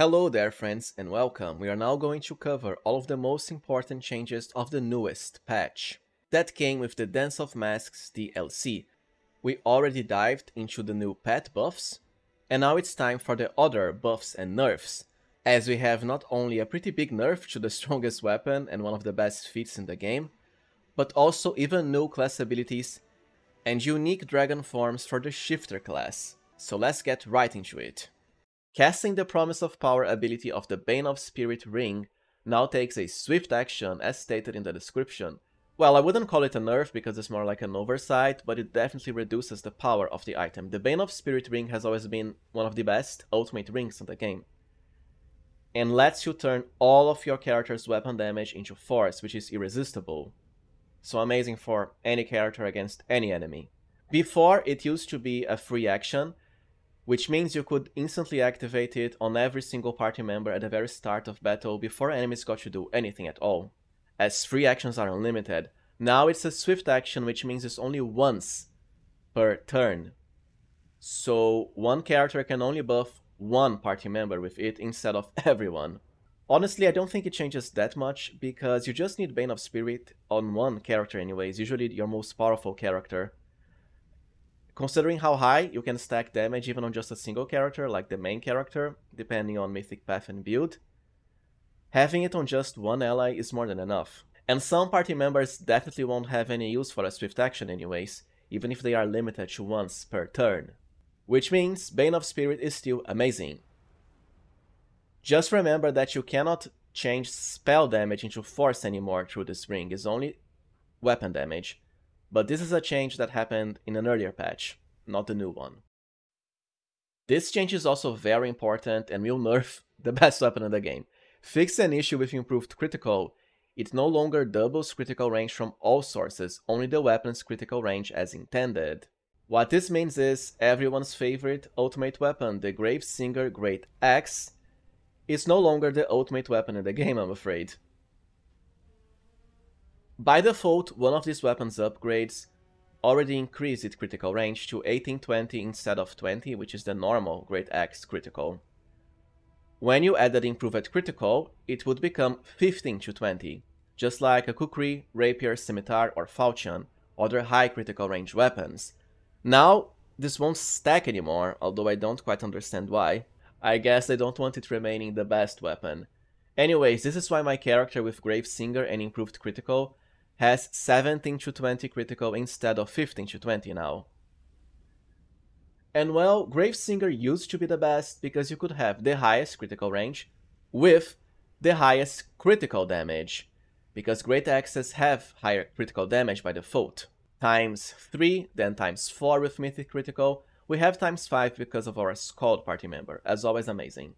Hello there friends and welcome, we are now going to cover all of the most important changes of the newest patch that came with the Dance of Masks DLC. We already dived into the new pet buffs, and now it's time for the other buffs and nerfs, as we have not only a pretty big nerf to the strongest weapon and one of the best feats in the game, but also even new class abilities and unique dragon forms for the Shifter class, so let's get right into it. Casting the Promise of Power ability of the Bane of Spirit Ring now takes a swift action as stated in the description. Well, I wouldn't call it a nerf because it's more like an oversight, but it definitely reduces the power of the item. The Bane of Spirit Ring has always been one of the best ultimate rings in the game, and lets you turn all of your character's weapon damage into force, which is irresistible. So amazing for any character against any enemy. Before, it used to be a free action, which means you could instantly activate it on every single party member at the very start of battle before enemies got to do anything at all, as free actions are unlimited. Now it's a swift action, which means it's only once per turn. So one character can only buff one party member with it instead of everyone. Honestly, I don't think it changes that much, because you just need Bane of Spirit on one character anyways, usually your most powerful character. Considering how high you can stack damage even on just a single character, like the main character, depending on mythic path and build, having it on just one ally is more than enough. And some party members definitely won't have any use for a swift action anyways, even if they are limited to once per turn. Which means Bane of Spirit is still amazing. Just remember that you cannot change spell damage into force anymore through this ring, it's only weapon damage. But this is a change that happened in an earlier patch, not the new one. This change is also very important and will nerf the best weapon in the game. Fix an issue with improved critical, it no longer doubles critical range from all sources, only the weapon's critical range as intended. What this means is everyone's favorite ultimate weapon, the Gravesinger Great Axe, is no longer the ultimate weapon in the game, I'm afraid. By default, one of these weapons' upgrades already increased its critical range to 1820 instead of 20, which is the normal Great Axe critical. When you add that improved critical, it would become 15 to 20, just like a Kukri, Rapier, Scimitar or Falchion, other high critical range weapons. Now, this won't stack anymore, although I don't quite understand why. I guess they don't want it remaining the best weapon. Anyways, this is why my character with Gravesinger and improved critical has 17 to 20 critical instead of 15 to 20 now. And well, Gravesinger used to be the best because you could have the highest critical range with the highest critical damage, because Great Axes have higher critical damage by default. Times 3, then times 4 with mythic critical, we have times 5 because of our Skald party member, as always amazing.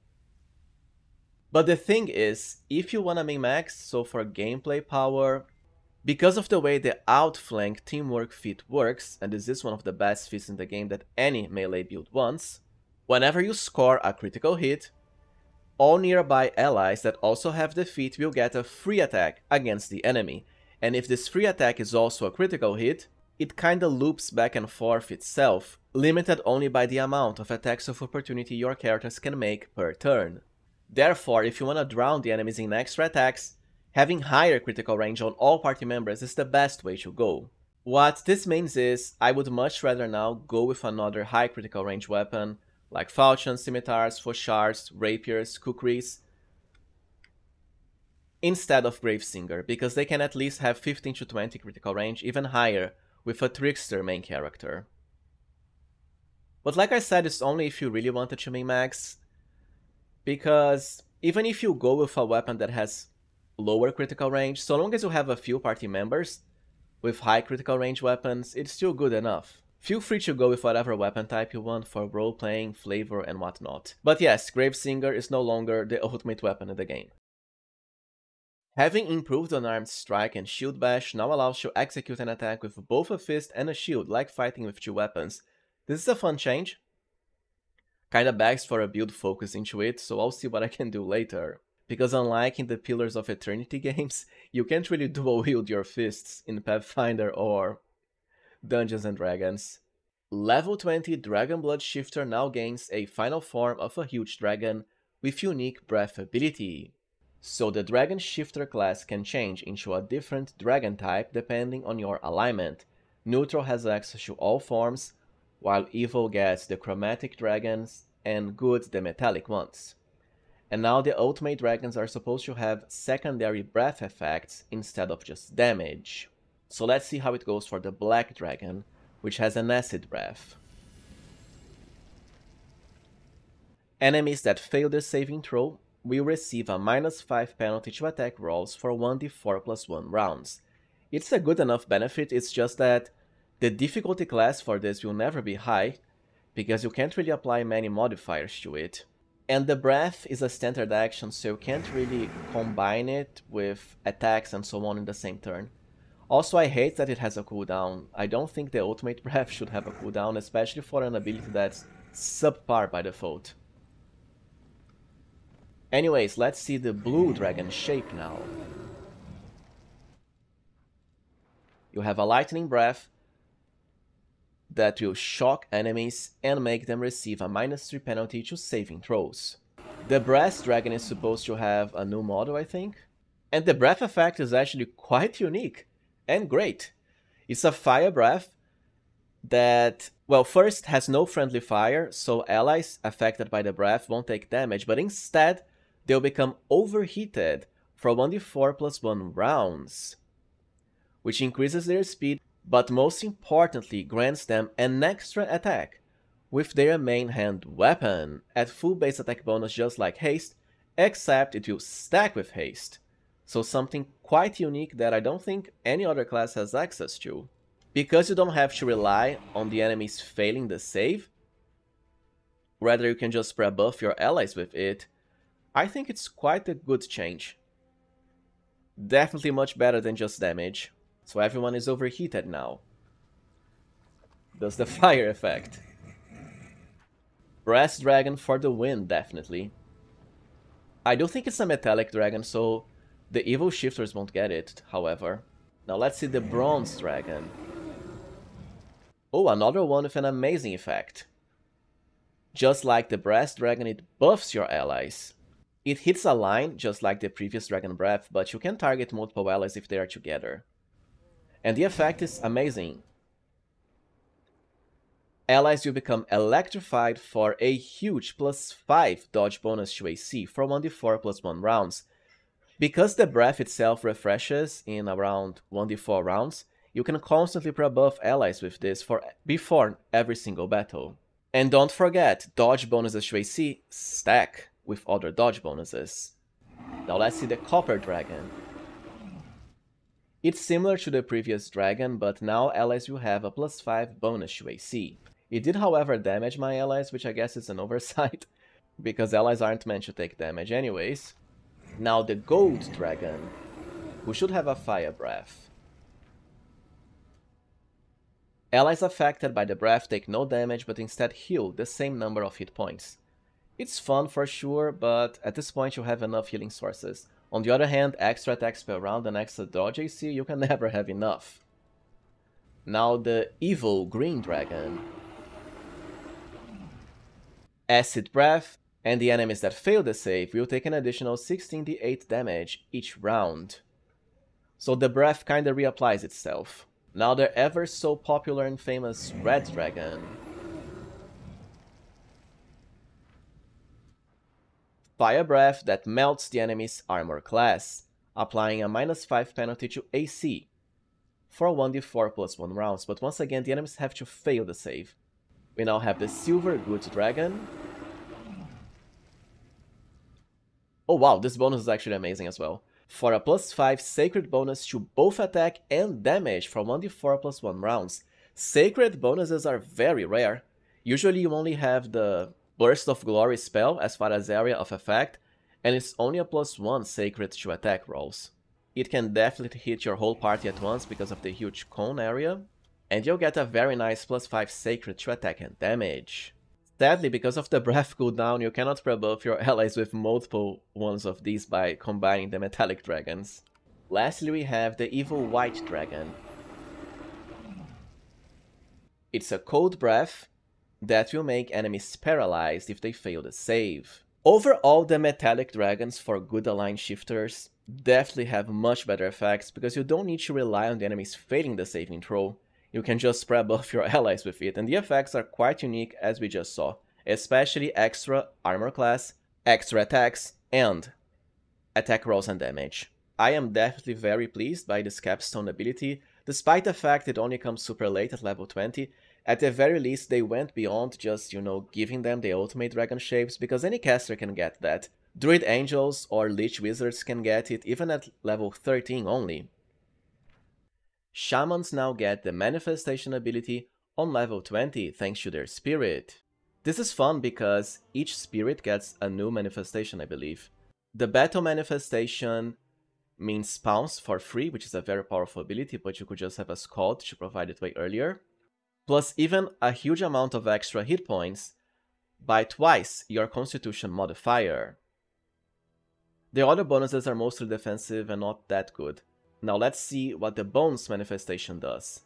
But the thing is, if you wanna min-max, so for gameplay power, because of the way the outflank teamwork feat works, and this is one of the best feats in the game that any melee build wants, whenever you score a critical hit, all nearby allies that also have the feat will get a free attack against the enemy. And if this free attack is also a critical hit, it kinda loops back and forth itself, limited only by the amount of attacks of opportunity your characters can make per turn. Therefore, if you wanna drown the enemies in extra attacks, having higher critical range on all party members is the best way to go. What this means is, I would much rather now go with another high critical range weapon, like Falchion, Scimitars, Fochards, Rapiers, Kukris, instead of Gravesinger, because they can at least have 15 to 20 critical range, even higher, with a Trickster main character. But like I said, it's only if you really wanted to min-max, because even if you go with a weapon that has lower critical range, so long as you have a few party members with high critical range weapons, it's still good enough. Feel free to go with whatever weapon type you want for role-playing, flavor and whatnot. But yes, Gravesinger is no longer the ultimate weapon in the game. Having improved Unarmed Strike and Shield Bash now allows you to execute an attack with both a fist and a shield, like fighting with two weapons. This is a fun change. Kinda begs for a build focus into it, so I'll see what I can do later. Because unlike in the Pillars of Eternity games, you can't really dual wield your fists in Pathfinder or Dungeons & Dragons. Level 20 Dragonblood Shifter now gains a final form of a huge dragon with unique breath ability. So the Dragon Shifter class can change into a different dragon type depending on your alignment. Neutral has access to all forms, while evil gets the chromatic dragons and good the metallic ones. And now the ultimate dragons are supposed to have secondary breath effects instead of just damage. So let's see how it goes for the black dragon, which has an acid breath. Enemies that fail their saving throw will receive a -5 penalty to attack rolls for 1d4+1 rounds. It's a good enough benefit, it's just that the difficulty class for this will never be high, because you can't really apply many modifiers to it. And the breath is a standard action, so you can't really combine it with attacks and so on in the same turn. Also, I hate that it has a cooldown. I don't think the ultimate breath should have a cooldown, especially for an ability that's subpar by default. Anyways, let's see the blue dragon shape now. You have a lightning breath that will shock enemies and make them receive a -3 penalty to saving throws. The brass dragon is supposed to have a new model, I think. And the breath effect is actually quite unique and great. It's a fire breath that, well, first has no friendly fire, so allies affected by the breath won't take damage, but instead they'll become overheated for 1d4+1 rounds, which increases their speed, but most importantly grants them an extra attack with their main hand weapon at full base attack bonus, just like Haste, except it will stack with Haste. So something quite unique that I don't think any other class has access to. Because you don't have to rely on the enemies failing the save, rather you can just spray buff your allies with it, I think it's quite a good change. Definitely much better than just damage. So everyone is overheated now. Does the fire effect. Brass dragon for the win, definitely. I do think it's a metallic dragon, so the evil shifters won't get it, however. Now let's see the bronze dragon. Oh, another one with an amazing effect. Just like the brass dragon, it buffs your allies. It hits a line, just like the previous dragon breath, but you can target multiple allies if they are together. And the effect is amazing. Allies will become electrified for a huge +5 dodge bonus to AC for 1d4+1 rounds. Because the breath itself refreshes in around 1d4 rounds, you can constantly pre-buff allies with this before every single battle. And don't forget, dodge bonuses to AC stack with other dodge bonuses. Now let's see the copper dragon. It's similar to the previous dragon, but now allies will have a +5 bonus to AC. It did, however, damage my allies, which I guess is an oversight, because allies aren't meant to take damage anyways. Now the gold dragon, who should have a fire breath. Allies affected by the breath take no damage, but instead heal the same number of hit points. It's fun for sure, but at this point you have enough healing sources. On the other hand, extra attacks per round and extra dodge AC, you can never have enough. Now the evil green dragon. Acid breath, and the enemies that fail the save will take an additional 16d8 damage each round. So the breath kinda reapplies itself. Now the ever so popular and famous red dragon. Fire breath that melts the enemy's armor class, applying a -5 penalty to AC for 1d4+1 rounds, but once again the enemies have to fail the save. We now have the silver good dragon. Oh wow, this bonus is actually amazing as well. For a +5 sacred bonus to both attack and damage for 1d4+1 rounds. Sacred bonuses are very rare. Usually you only have the Burst of Glory spell as far as area of effect, and it's only a +1 sacred to attack rolls. It can definitely hit your whole party at once because of the huge cone area, and you'll get a very nice +5 sacred to attack and damage. Sadly, because of the breath cooldown, you cannot pre-buff your allies with multiple ones of these by combining the metallic dragons. Lastly, we have the evil white dragon. It's a cold breath that will make enemies paralyzed if they fail the save. Overall, the metallic dragons for good aligned shifters definitely have much better effects because you don't need to rely on the enemies failing the saving throw. You can just spray buff your allies with it, and the effects are quite unique as we just saw, especially extra armor class, extra attacks, and attack rolls and damage. I am definitely very pleased by this capstone ability, despite the fact it only comes super late at level 20. At the very least, they went beyond just, you know, giving them the ultimate dragon shapes, because any caster can get that. Druid angels or Lich wizards can get it, even at level 13 only. Shamans now get the Manifestation ability on level 20, thanks to their spirit. This is fun because each spirit gets a new manifestation, I believe. The Battle Manifestation means Pounce for free, which is a very powerful ability, but you could just have a Skald to provide it way earlier. Plus even a huge amount of extra hit points by twice your Constitution modifier. The other bonuses are mostly defensive and not that good. Now let's see what the Bones Manifestation does.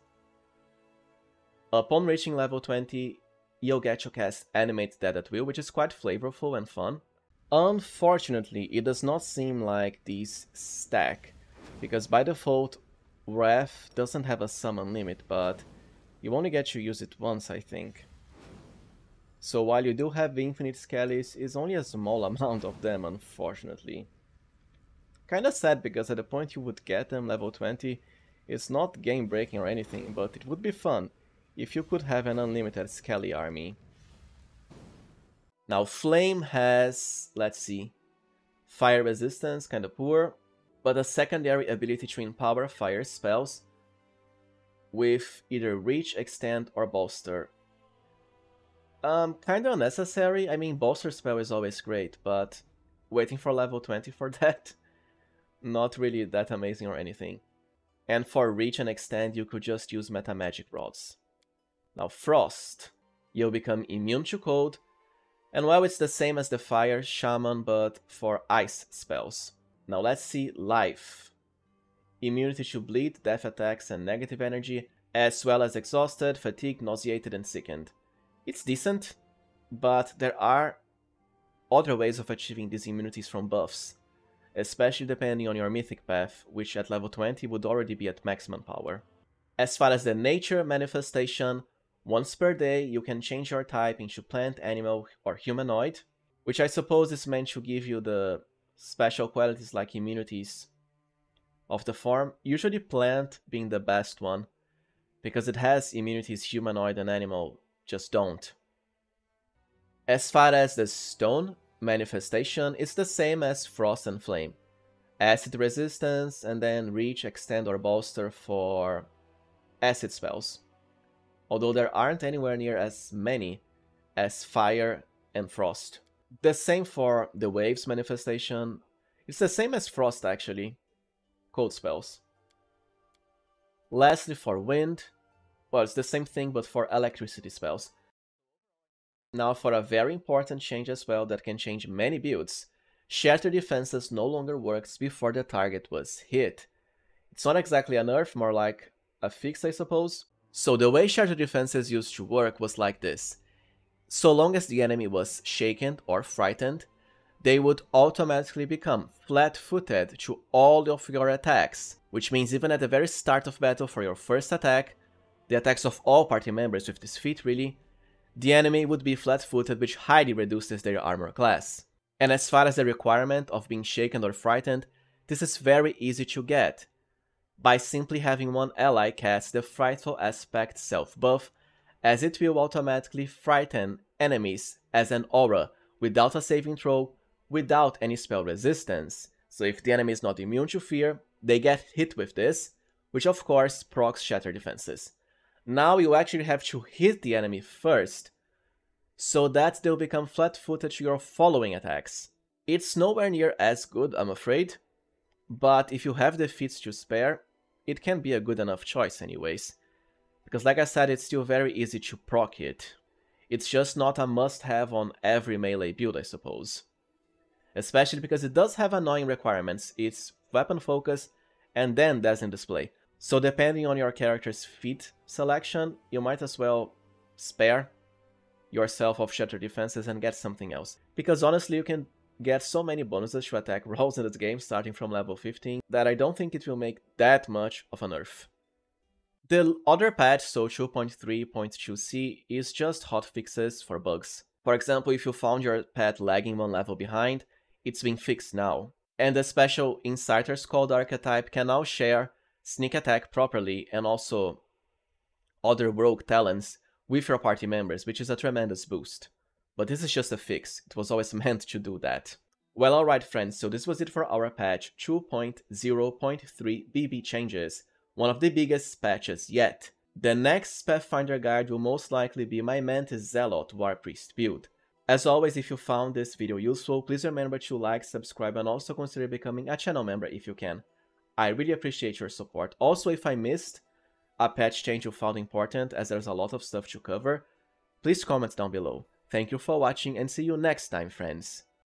Upon reaching level 20, you'll get to cast Animate Dead at will, which is quite flavorful and fun. Unfortunately, it does not seem like these stack, because by default, Wrath doesn't have a summon limit, but you only get to use it once, I think. So while you do have the infinite skellies, it's only a small amount of them, unfortunately. Kinda sad, because at the point you would get them, level 20, it's not game breaking or anything, but it would be fun if you could have an unlimited skelly army. Now Flame has, let's see, fire resistance, kinda poor, but a secondary ability to empower fire spells with either Reach, Extend or Bolster. Kind of unnecessary. I mean, Bolster spell is always great, but waiting for level 20 for that? Not really that amazing or anything. And for Reach and Extend, you could just use Metamagic Rods. Now Frost. You'll become immune to cold, and while it's the same as the Fire Shaman, but for ice spells. Now let's see Life. Immunity to bleed, death attacks and negative energy, as well as exhausted, fatigued, nauseated and sickened. It's decent, but there are other ways of achieving these immunities from buffs, especially depending on your mythic path, which at level 20 would already be at maximum power. As far as the Nature Manifestation, once per day you can change your type into Plant, Animal or Humanoid, which I suppose is meant to give you the special qualities like immunities of the form, usually Plant being the best one, because it has immunities Humanoid and Animal just don't. As far as the Stone Manifestation, it's the same as Frost and Flame. Acid resistance, and then Reach, Extend or Bolster for acid spells. Although there aren't anywhere near as many as Fire and Frost. The same for the Waves Manifestation. It's the same as Frost actually. Cold spells. Lastly for Wind. Well, it's the same thing, but for electricity spells. Now for a very important change as well that can change many builds. Shattered Defenses no longer works before the target was hit. It's not exactly an nerf, more like a fix, I suppose. So the way Shattered Defenses used to work was like this. So long as the enemy was shaken or frightened, they would automatically become flat-footed to all of your attacks, which means even at the very start of battle for your first attack, the attacks of all party members with this feat really, the enemy would be flat-footed, which highly reduces their armor class. And as far as the requirement of being shaken or frightened, this is very easy to get, by simply having one ally cast the Frightful Aspect self-buff, as it will automatically frighten enemies as an aura, without a saving throw, without any spell resistance. So if the enemy is not immune to fear, they get hit with this, which of course procs Shattered Defenses. Now you actually have to hit the enemy first, so that they'll become flat-footed to your following attacks. It's nowhere near as good, I'm afraid, but if you have the feats to spare, it can be a good enough choice anyways. Because like I said, it's still very easy to proc it. It's just not a must-have on every melee build, I suppose. Especially because it does have annoying requirements. It's weapon focus and then dazzling display. So depending on your character's feat selection, you might as well spare yourself of Shattered Defenses and get something else. because honestly you can get so many bonuses to attack rolls in this game starting from level 15 that I don't think it will make that much of a nerf. The other patch, so 2.3.2c, is just hotfixes for bugs. For example, if you found your pet lagging one level behind, it's being fixed now. And the special Insider Skald archetype can now share sneak attack properly and also other rogue talents with your party members, which is a tremendous boost. But this is just a fix, it was always meant to do that. Well, alright friends, so this was it for our patch 2.0.3 BB changes, one of the biggest patches yet. The next Pathfinder guide will most likely be my Mantis Zealot War Priest build. As always, if you found this video useful, please remember to like, subscribe and also consider becoming a channel member if you can. I really appreciate your support. Also, if I missed a patch change you found important, as there's a lot of stuff to cover, please comment down below. Thank you for watching and see you next time, friends.